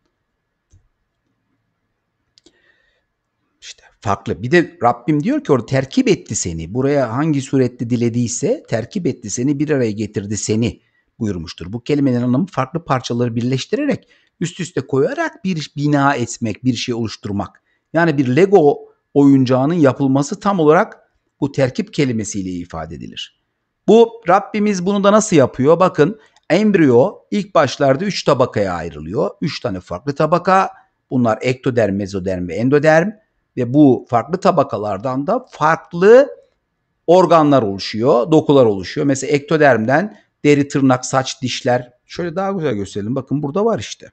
İşte farklı. Bir de Rabbim diyor ki orada terkip etti seni. Buraya hangi surette dilediyse terkip etti seni, bir araya getirdi seni buyurmuştur. Bu kelimenin anlamı farklı parçaları birleştirerek, üst üste koyarak bir bina etmek, bir şey oluşturmak. Yani bir Lego oyuncağının yapılması tam olarak bu terkip kelimesiyle ifade edilir. Bu Rabbimiz bunu da nasıl yapıyor? Bakın embriyo ilk başlarda 3 tabakaya ayrılıyor. 3 tane farklı tabaka. Bunlar ektoderm, mezoderm ve endoderm. Ve bu farklı tabakalardan da farklı organlar oluşuyor, dokular oluşuyor. Mesela ektodermden deri, tırnak, saç, dişler. Şöyle daha güzel gösterelim. Bakın burada var işte.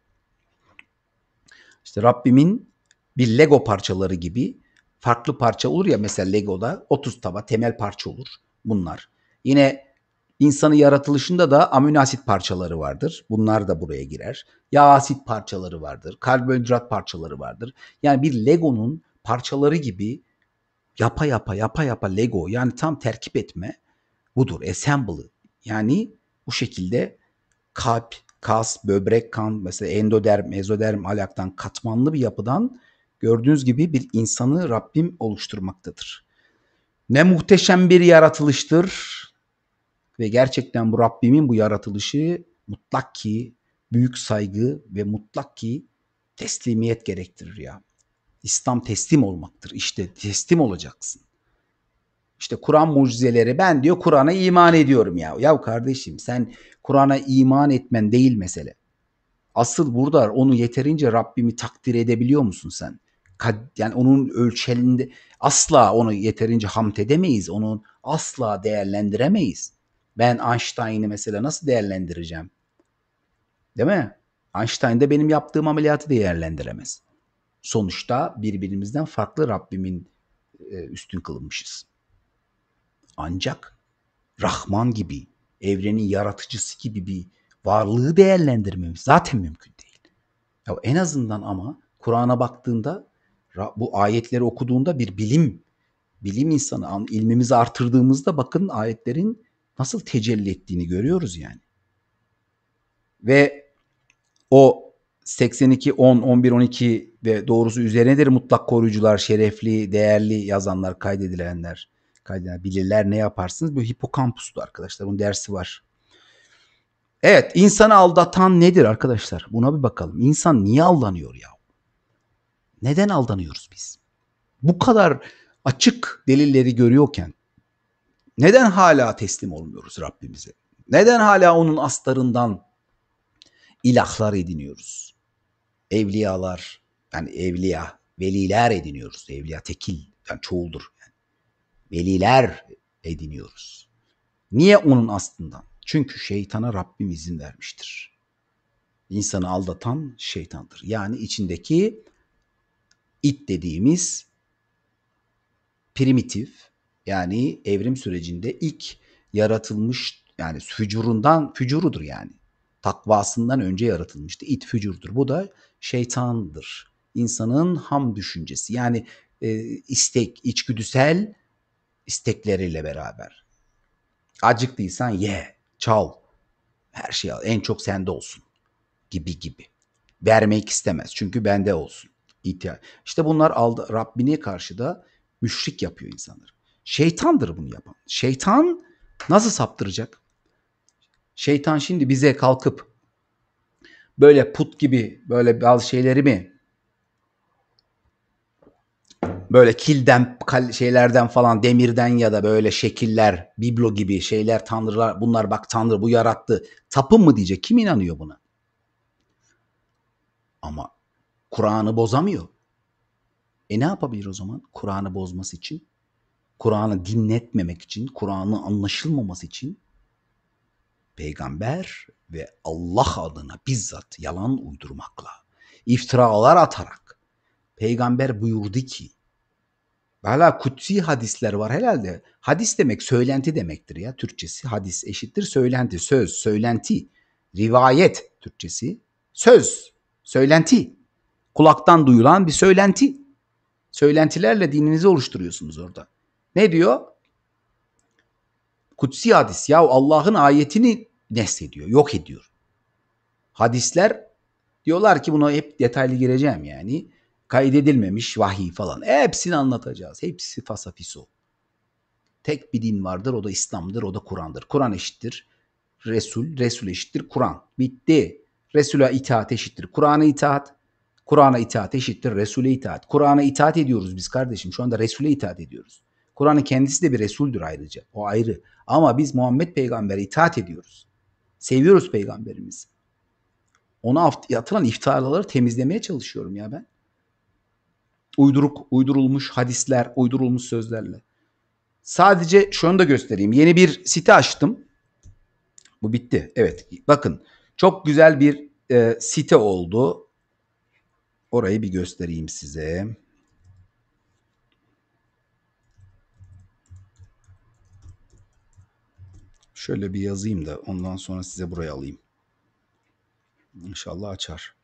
İşte Rabbimin bir Lego parçaları gibi farklı parça olur ya. Mesela Lego'da 30 temel parça olur bunlar. Yine insanın yaratılışında da amino asit parçaları vardır. Bunlar da buraya girer. Yağ asit parçaları vardır. Karbonhidrat parçaları vardır. Yani bir Lego'nun parçaları gibi yapa yapa Lego, yani tam terkip etme budur. Assembly, yani bu şekilde kalp, kas, böbrek, kan, mesela endoderm, mezoderm, alaktan katmanlı bir yapıdan gördüğünüz gibi bir insanı Rabbim oluşturmaktadır. Ne muhteşem bir yaratılıştır ve gerçekten bu Rabbimin bu yaratılışı mutlak ki büyük saygı ve mutlak ki teslimiyet gerektirir ya. İslam teslim olmaktır. İşte teslim olacaksın. İşte Kur'an mucizeleri, ben diyor Kur'an'a iman ediyorum ya. Ya kardeşim sen Kur'an'a iman etmen değil mesele. Asıl burada onu yeterince Rabbimi takdir edebiliyor musun sen? Yani onun ölçelinde asla onu yeterince hamd edemeyiz. Onu asla değerlendiremeyiz. Ben Einstein'ı mesela nasıl değerlendireceğim? Değil mi? Einstein de benim yaptığım ameliyatı değerlendiremez. Sonuçta birbirimizden farklı Rabbimin üstün kılınmışız. Ancak Rahman gibi, evrenin yaratıcısı gibi bir varlığı değerlendirmemiz zaten mümkün değil. Ya en azından ama Kur'an'a baktığında, bu ayetleri okuduğunda bir bilim insanı, ilmimizi artırdığımızda bakın ayetlerin nasıl tecelli ettiğini görüyoruz yani. Ve o 82, 10, 11, 12 ve doğrusu üzerinedir mutlak koruyucular, şerefli, değerli yazanlar, kaydedilenler, bilirler ne yaparsınız? Bu hipokampustu arkadaşlar. Bunun dersi var. Evet, insanı aldatan nedir arkadaşlar? Buna bir bakalım. İnsan niye aldanıyor ya? Neden aldanıyoruz biz? Bu kadar açık delilleri görüyorken neden hala teslim olmuyoruz Rabbimize? Neden hala onun astarından ilahlar ediniyoruz? Evliyalar, yani evliya, veliler ediniyoruz. Evliya tekil, yani çoğuldur. Yani. Veliler ediniyoruz. Niye onun aslından? Çünkü şeytana Rabbim izin vermiştir. İnsanı aldatan şeytandır. Yani içindeki it dediğimiz primitif, yani evrim sürecinde ilk yaratılmış, yani fücurudur yani. Takvasından önce yaratılmıştı. İt fücurdur. Bu da şeytandır. İnsanın ham düşüncesi. Yani içgüdüsel istekleriyle beraber. Acıktıysan ye, çal, her şey al, en çok sende olsun gibi. Vermek istemez çünkü bende olsun. İşte bunlar Rabbine karşı da müşrik yapıyor insanları. Şeytandır bunu yapan. Şeytan nasıl saptıracak? Şeytan şimdi bize kalkıp böyle put gibi böyle bazı şeyleri mi, böyle kilden, şeylerden falan, demirden ya da böyle şekiller, biblo gibi şeyler, tanrılar, bunlar bak tanrı bu yarattı, tapın mı diyecek? Kim inanıyor buna? Ama Kur'an'ı bozamıyor. Ne yapabilir o zaman? Kur'an'ı bozması için, Kur'an'ı dinletmemek için, Kur'an'ın anlaşılmaması için peygamber ve Allah adına bizzat yalan uydurmakla, iftiralar atarak. Peygamber buyurdu ki, hala kutsi hadisler var herhalde. Hadis demek söylenti demektir ya. Türkçesi hadis eşittir söylenti, söz, söylenti, rivayet Türkçesi, söz, söylenti, kulaktan duyulan bir söylenti. Söylentilerle dininizi oluşturuyorsunuz orada. Ne diyor? Kutsi hadis ya, Allah'ın ayetini neshediyor, yok ediyor. Hadisler diyorlar ki, buna hep detaylı gireceğim yani. Kaydedilmemiş vahiy falan. Hepsini anlatacağız. Hepsi fasafiso. Tek bir din vardır. O da İslam'dır. O da Kur'an'dır. Kur'an eşittir Resul. Resul eşittir Kur'an. Bitti. Resul'e itaat eşittir Kur'an'a itaat. Kur'an'a itaat eşittir Resul'e itaat. Kur'an'a itaat ediyoruz biz kardeşim. Şu anda Resul'e itaat ediyoruz. Kur'an'ın kendisi de bir Resul'dür ayrıca. O ayrı. Ama biz Muhammed Peygamber'e itaat ediyoruz. Seviyoruz Peygamberimizi. Ona atılan iftiraları temizlemeye çalışıyorum ya ben. Uydurulmuş hadisler, uydurulmuş sözlerle. Sadece şunu da göstereyim. Yeni bir site açtım. Bu bitti. Evet. Bakın. Çok güzel bir site oldu. Orayı bir göstereyim size. Şöyle bir yazayım da ondan sonra size buraya alayım. İnşallah açar.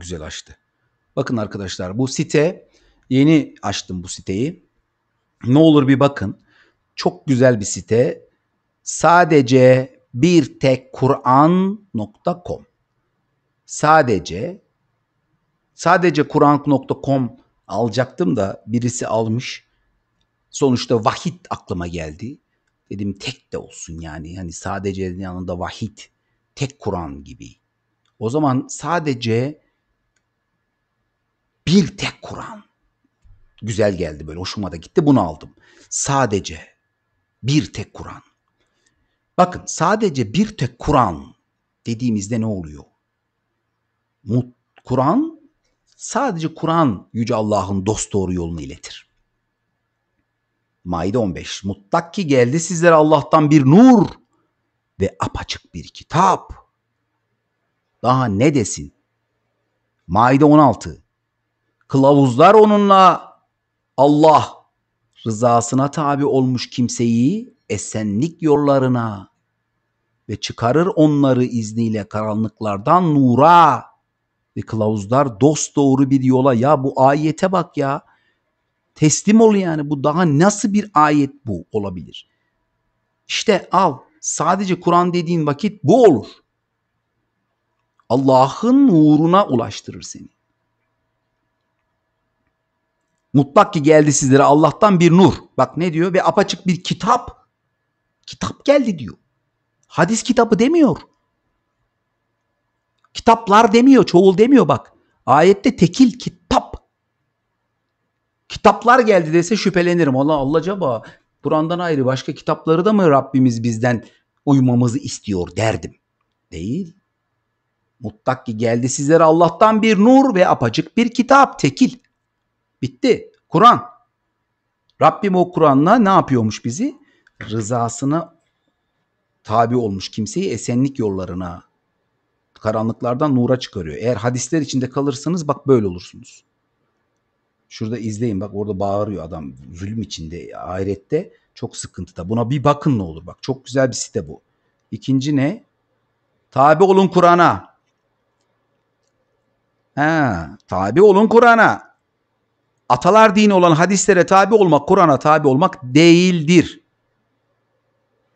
Güzel açtı. Bakın arkadaşlar, bu site, yeni açtım bu siteyi. Ne olur bir bakın. Çok güzel bir site. Sadece bir tek Kur'an.com. Sadece Kur'an.com alacaktım da birisi almış. Sonuçta Vahid aklıma geldi. Dedim tek de olsun yani. Hani sadece yanında Vahid, tek Kur'an gibi. O zaman sadece bir tek Kur'an. Güzel geldi böyle. Hoşuma da gitti. Bunu aldım. Sadece bir tek Kur'an. Bakın, sadece bir tek Kur'an dediğimizde ne oluyor? Kur'an, sadece Kur'an Yüce Allah'ın dosdoğru yolunu iletir. Maide 15. Mutlak ki geldi sizlere Allah'tan bir nur ve apaçık bir kitap. Daha ne desin? Maide 16. Kılavuzlar onunla Allah rızasına tabi olmuş kimseyi esenlik yollarına ve çıkarır onları izniyle karanlıklardan nura ve kılavuzlar dosdoğru bir yola. Ya bu ayete bak ya. Teslim ol yani. Bu daha nasıl bir ayet bu olabilir? İşte al. Sadece Kur'an dediğin vakit bu olur. Allah'ın nuruna ulaştırır seni. Mutlak ki geldi sizlere Allah'tan bir nur. Bak ne diyor? Ve apaçık bir kitap. Kitap geldi diyor. Hadis kitabı demiyor. Kitaplar demiyor. Çoğul demiyor bak. Ayette tekil kitap. Kitaplar geldi dese şüphelenirim. Allah acaba Kur'an'dan ayrı başka kitapları da mı Rabbimiz bizden uymamızı istiyor derdim. Değil. Mutlak ki geldi sizlere Allah'tan bir nur ve apaçık bir kitap. Tekil. Bitti. Kur'an. Rabbim o Kur'an'la ne yapıyormuş bizi? Rızasına tabi olmuş kimseyi esenlik yollarına, karanlıklardan nura çıkarıyor. Eğer hadisler içinde kalırsanız bak böyle olursunuz. Şurada izleyin bak, orada bağırıyor adam zulüm içinde, ahirette çok sıkıntıda. Buna bir bakın ne olur bak, çok güzel bir site bu. İkinci ne? Tabi olun Kur'an'a. Tabi olun Kur'an'a. Atalar dini olan hadislere tabi olmak, Kur'an'a tabi olmak değildir.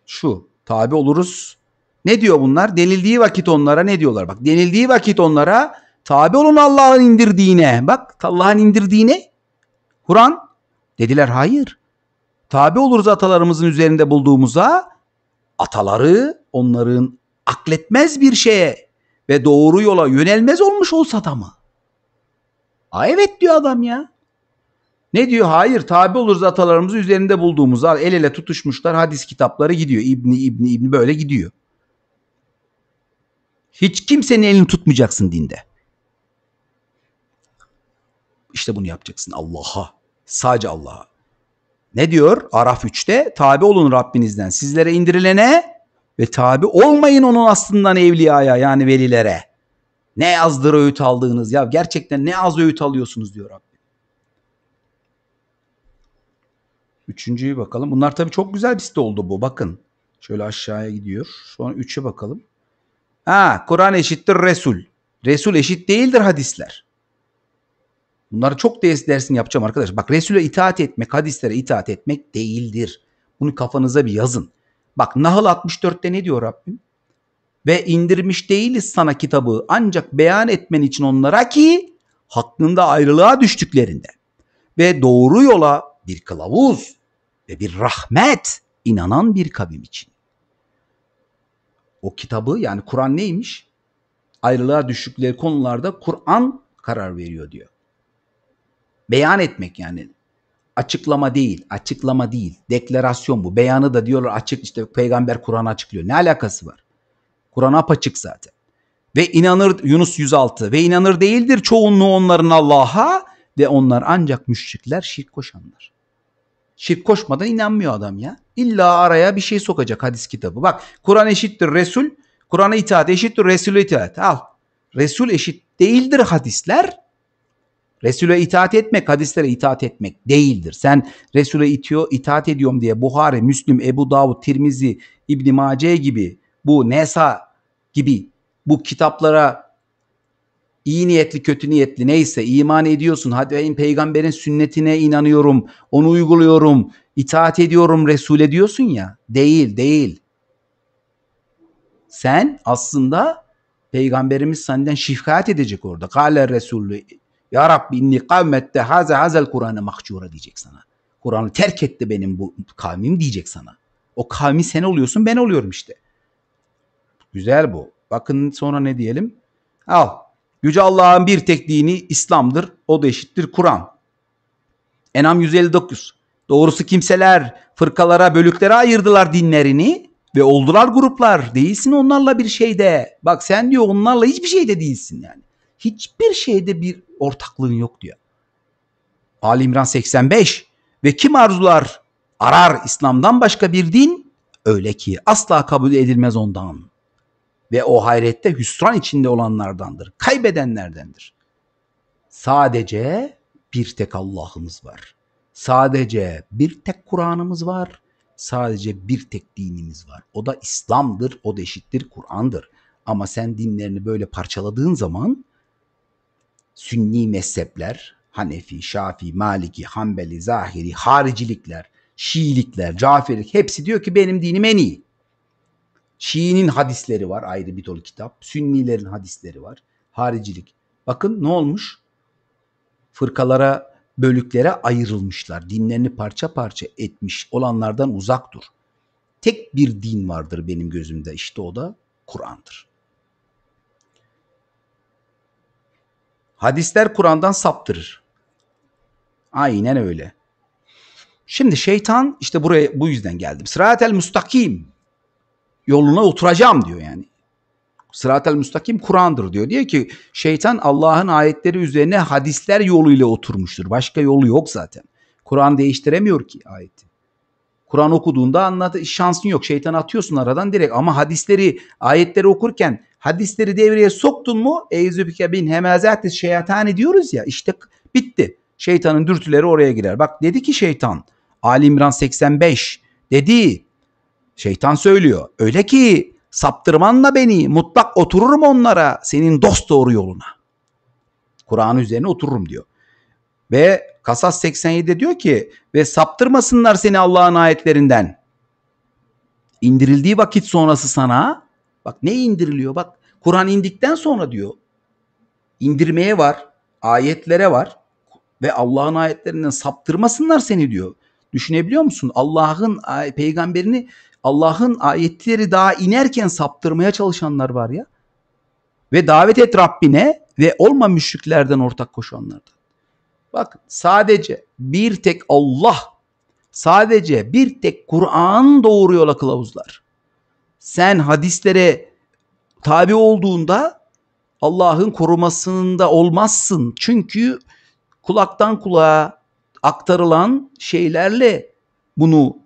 Şu, tabi oluruz. Ne diyor bunlar? Denildiği vakit onlara ne diyorlar? Bak, denildiği vakit onlara tabi olun Allah'ın indirdiğine. Bak, Allah'ın indirdiğine Kur'an. Dediler hayır. Tabi oluruz atalarımızın üzerinde bulduğumuza. Ataları onların akletmez bir şeye ve doğru yola yönelmez olmuş olsa da mı? Evet diyor adam ya. Ne diyor? Hayır, tabi oluruz atalarımızı üzerinde bulduğumuz, el ele tutuşmuşlar, hadis kitapları gidiyor. İbni böyle gidiyor. Hiç kimsenin elini tutmayacaksın dinde. İşte bunu yapacaksın Allah'a. Sadece Allah'a. Ne diyor? Araf 3'te tabi olun Rabbinizden sizlere indirilene ve tabi olmayın onun aslından evliyaya, yani velilere. Ne azdır öğüt aldığınız ya, gerçekten ne az öğüt alıyorsunuz diyor Rabbim. Üçüncüyü bakalım. Bunlar tabii çok güzel bir site oldu bu. Bakın. Şöyle aşağıya gidiyor. Sonra 3'e bakalım. Kur'an eşittir Resul. Resul eşit değildir hadisler. Bunları çok dersini yapacağım arkadaşlar. Bak, Resul'e itaat etmek, hadislere itaat etmek değildir. Bunu kafanıza bir yazın. Bak, Nahl 64'te ne diyor Rabbim? Ve indirmiş değiliz sana kitabı ancak beyan etmen için onlara ki hakkında ayrılığa düştüklerinde ve doğru yola bir kılavuz ve bir rahmet inanan bir kavim için. O kitabı, yani Kur'an neymiş? Ayrılığa düştükleri konularda Kur'an karar veriyor diyor. Beyan etmek yani. Açıklama değil. Açıklama değil. Deklarasyon bu. Beyanı da diyorlar açık, işte peygamber Kur'an'ı açıklıyor. Ne alakası var? Kur'an apaçık zaten. Ve inanır, Yunus 106. Ve inanır değildir çoğunluğu onların Allah'a ve onlar ancak müşrikler, şirk koşanlar. Şirk koşmadan inanmıyor adam ya. İlla araya bir şey sokacak hadis kitabı. Bak, Kur'an eşittir Resul. Kur'an'a itaat eşittir Resul'e itaat. Al. Resul eşit değildir hadisler. Resul'e itaat etmek, hadislere itaat etmek değildir. Sen Resul'e itaat ediyorum diye Buhari, Müslim, Ebu Davud, Tirmizi, İbn-i Mace gibi, bu Nesa gibi bu kitaplara iyi niyetli, kötü niyetli neyse iman ediyorsun. Hadi ben peygamberin sünnetine inanıyorum, onu uyguluyorum, itaat ediyorum Resul'e diyorsun ya. Değil, değil. Sen aslında peygamberimiz senden şikayet edecek orada. Kâle Resulü ya Rabbi inni kavmette hazel Kur'an'ı mahcura diyecek sana. Kur'an'ı terk etti benim bu kavmim diyecek sana. O kavmi sen oluyorsun, ben oluyorum işte. Güzel bu. Bakın sonra ne diyelim? Al. Yüce Allah'ın bir tek dini İslam'dır. O da eşittir Kur'an. En'am 159. Doğrusu kimseler fırkalara, bölüklere ayırdılar dinlerini ve oldular gruplar. Değilsin onlarla bir şeyde. Bak sen diyor onlarla hiçbir şeyde değilsin yani. Hiçbir şeyde bir ortaklığın yok diyor. Ali İmran 85. Ve kim arzular arar İslam'dan başka bir din, öyle ki asla kabul edilmez ondan. Ve o hayrette hüsran içinde olanlardandır. Kaybedenlerdendir. Sadece bir tek Allah'ımız var. Sadece bir tek Kur'an'ımız var. Sadece bir tek dinimiz var. O da İslam'dır, o da eşittir Kur'an'dır. Ama sen dinlerini böyle parçaladığın zaman Sünni mezhepler, Hanefi, Şafii, Maliki, Hanbeli, Zahiri, Haricilikler, Şiilikler, Caferilik hepsi diyor ki benim dinim en iyi. Şii'nin hadisleri var, ayrı bir dolu kitap. Sünnilerin hadisleri var. Haricilik. Bakın ne olmuş? Fırkalara, bölüklere ayrılmışlar. Dinlerini parça parça etmiş olanlardan uzak dur. Tek bir din vardır benim gözümde. İşte o da Kur'an'dır. Hadisler Kur'an'dan saptırır. Aynen öyle. Şimdi şeytan işte buraya bu yüzden geldim. Sıratel müstakim yoluna oturacağım diyor yani. Sıratel müstakim Kur'an'dır diyor. Diyor ki şeytan Allah'ın ayetleri üzerine hadisler yoluyla oturmuştur. Başka yolu yok zaten. Kur'an değiştiremiyor ki ayeti. Kur'an okuduğunda anlat, şansın yok. Şeytanı atıyorsun aradan direkt ama hadisleri, ayetleri okurken hadisleri devreye soktun mu? Eyyüzübike bin hemezâti şeyatani diyoruz ya, işte bitti. Şeytanın dürtüleri oraya girer. Bak dedi ki şeytan, Ali İmran 85 dedi. Şeytan söylüyor. Öyle ki saptırmanla beni mutlak otururum onlara senin dosdoğru yoluna. Kur'an üzerine otururum diyor. Ve Kasas 87'de diyor ki ve saptırmasınlar seni Allah'ın ayetlerinden. İndirildiği vakit sonrası sana, bak ne indiriliyor bak. Kur'an indikten sonra diyor. İndirmeye var, ayetlere var ve Allah'ın ayetlerinden saptırmasınlar seni diyor. Düşünebiliyor musun? Allah'ın peygamberini Allah'ın ayetleri daha inerken saptırmaya çalışanlar var ya. Ve davet et Rabbine ve olma müşriklerden ortak koşanlardan. Bak sadece bir tek Allah, sadece bir tek Kur'an doğru yola kılavuzlar. Sen hadislere tabi olduğunda Allah'ın korumasında olmazsın. Çünkü kulaktan kulağa aktarılan şeylerle bunu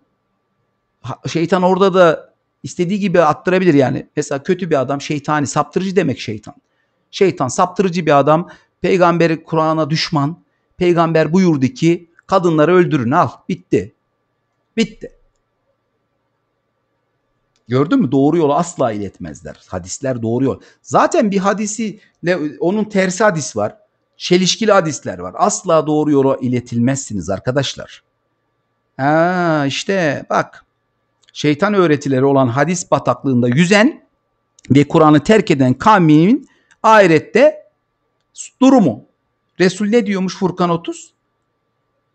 şeytan orada da istediği gibi attırabilir yani. Mesela kötü bir adam şeytani, saptırıcı demek şeytan. Şeytan saptırıcı bir adam, peygamberi Kur'an'a düşman. Peygamber buyurdu ki kadınları öldürün al. Bitti. Bitti. Gördün mü? Doğru yolu asla iletmezler. Hadisler doğru yol. Zaten bir hadisiyle onun tersi hadis var. Çelişkili hadisler var. Asla doğru yola iletilmezsiniz arkadaşlar. Ha işte bak. Şeytan öğretileri olan hadis bataklığında yüzen ve Kur'an'ı terk eden kavmin ahirette durumu. Resul ne diyormuş Furkan 30?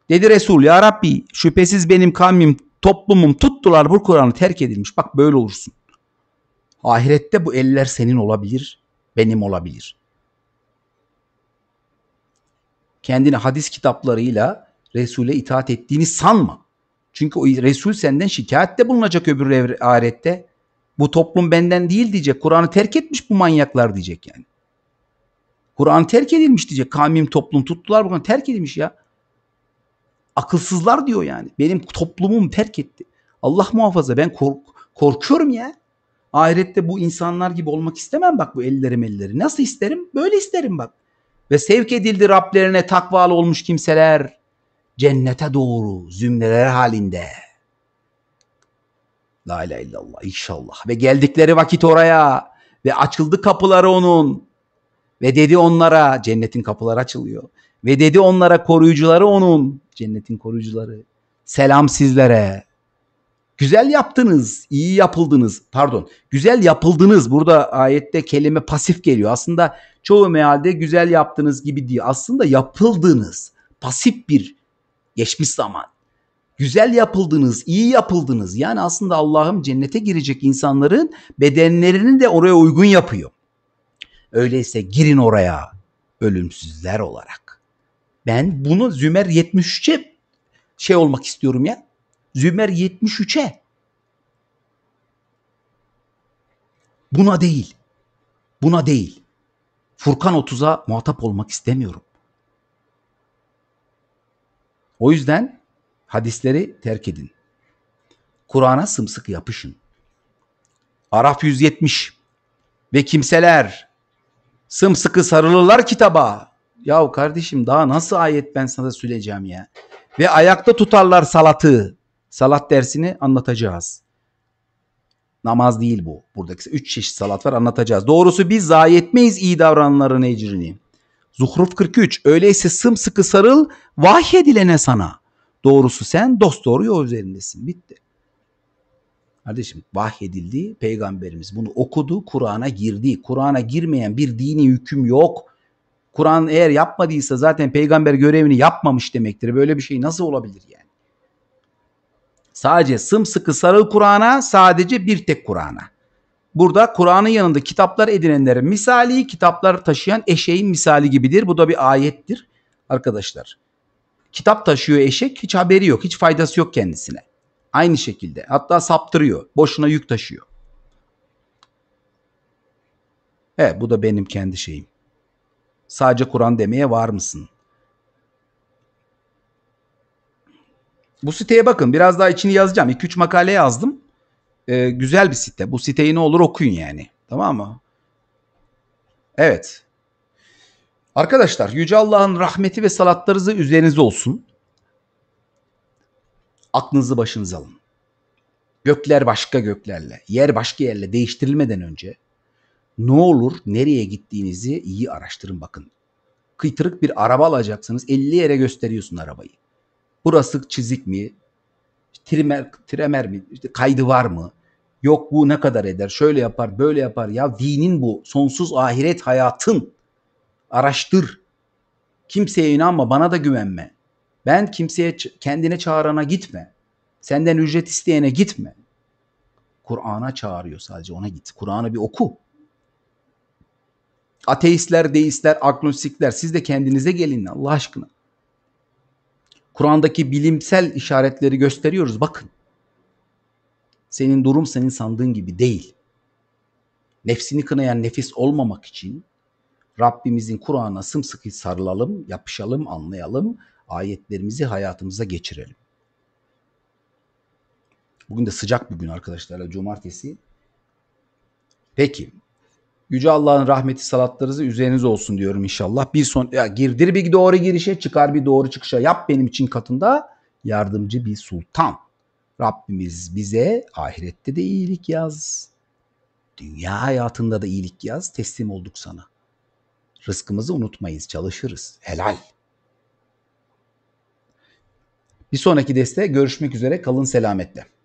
Dedi Resul ya Rabbi şüphesiz benim kavmim toplumum tuttular bu Kur'an'ı terk edilmiş. Bak böyle olursun. Ahirette bu eller senin olabilir, benim olabilir. Kendini hadis kitaplarıyla Resul'e itaat ettiğini sanma. Çünkü o Resul senden şikayette bulunacak öbür ahirette. Bu toplum benden değil diyecek. Kur'an'ı terk etmiş bu manyaklar diyecek yani. Kur'an terk edilmiş diyecek. Kavmim toplum tuttular bunu terk edilmiş ya. Akılsızlar diyor yani. Benim toplumum terk etti. Allah muhafaza ben korkuyorum ya. Ahirette bu insanlar gibi olmak istemem bak bu elleri. Nasıl isterim? Böyle isterim bak. Ve sevk edildi Rablerine takvalı olmuş kimseler cennete doğru zümreler halinde. La ilahe illallah inşallah. Ve geldikleri vakit oraya ve açıldı kapıları onun. Ve dedi onlara cennetin kapıları açılıyor. Ve dedi onlara koruyucuları onun. Cennetin koruyucuları. Selam sizlere. Güzel yaptınız. İyi yapıldınız. Pardon. Güzel yapıldınız. Burada ayette kelime pasif geliyor. Aslında çoğu mealde güzel yaptınız gibi değil. Aslında yapıldınız. Pasif bir geçmiş zaman. Güzel yapıldınız. İyi yapıldınız. Yani aslında Allah'ım cennete girecek insanların bedenlerini de oraya uygun yapıyor. Öyleyse girin oraya ölümsüzler olarak. Ben bunu Zümer 73'e şey olmak istiyorum ya. Zümer 73'e. Buna değil. Buna değil. Furkan 30'a muhatap olmak istemiyorum. O yüzden hadisleri terk edin. Kur'an'a sımsıkı yapışın. Araf 170. Ve kimseler sımsıkı sarılırlar kitaba. Yahu kardeşim daha nasıl ayet ben sana söyleyeceğim ya. Ve ayakta tutarlar salatı. Salat dersini anlatacağız. Namaz değil bu. Buradaki 3 çeşit salat var, anlatacağız. Doğrusu biz zayi etmeyiz iyi davrananların ecrini. Zuhruf 43. Öyleyse sımsıkı sarıl vahyedilene sana. Doğrusu sen dosdoğru yol üzerindesin. Bitti. Kardeşim vahyedildi, peygamberimiz bunu okudu, Kur'an'a girdi. Kur'an'a girmeyen bir dini hüküm yok. Kur'an eğer yapmadıysa zaten peygamber görevini yapmamış demektir. Böyle bir şey nasıl olabilir yani? Sadece sımsıkı sarıl Kur'an'a, sadece bir tek Kur'an'a. Burada Kur'an'ın yanında kitaplar edinenlerin misali, kitaplar taşıyan eşeğin misali gibidir. Bu da bir ayettir arkadaşlar. Kitap taşıyor eşek, hiç haberi yok, hiç faydası yok kendisine. Aynı şekilde hatta saptırıyor, boşuna yük taşıyor. Evet, bu da benim kendi şeyim. Sadece Kur'an demeye var mısın? Bu siteye bakın. Biraz daha içini yazacağım. 2-3 makale yazdım. Güzel bir site. Bu siteyi ne olur okuyun yani. Tamam mı? Evet. Arkadaşlar Yüce Allah'ın rahmeti ve salatlarınızı üzerinize olsun. Aklınızı başınıza alın. Gökler başka göklerle, yer başka yerle değiştirilmeden önce ne olur nereye gittiğinizi iyi araştırın bakın. Kıytırık bir araba alacaksınız. 50 yere gösteriyorsun arabayı. Burası çizik mi? Tremer mi? İşte kaydı var mı? Yok bu ne kadar eder? Şöyle yapar, böyle yapar. Ya dinin bu. Sonsuz ahiret hayatın. Araştır. Kimseye inanma, bana da güvenme. Ben kimseye, kendine çağırana gitme. Senden ücret isteyene gitme. Kur'an'a çağırıyor sadece, ona git. Kur'an'ı bir oku. Ateistler, deistler, agnostikler, siz de kendinize gelin Allah aşkına. Kur'an'daki bilimsel işaretleri gösteriyoruz. Bakın. Senin durum senin sandığın gibi değil. Nefsini kınayan nefis olmamak için Rabbimizin Kur'an'a sımsıkı sarılalım, yapışalım, anlayalım. Ayetlerimizi hayatımıza geçirelim. Bugün de sıcak bir gün arkadaşlar. Cumartesi. Peki. Yüce Allah'ın rahmeti salatlarınızı üzerinize olsun diyorum inşallah. Bir son ya girdir bir doğru girişe, çıkar bir doğru çıkışa. Yap benim için katında yardımcı bir sultan. Rabbimiz bize ahirette de iyilik yaz. Dünya hayatında da iyilik yaz. Teslim olduk sana. Rızkımızı unutmayız, çalışırız. Helal. Bir sonraki derste görüşmek üzere. Kalın selametle.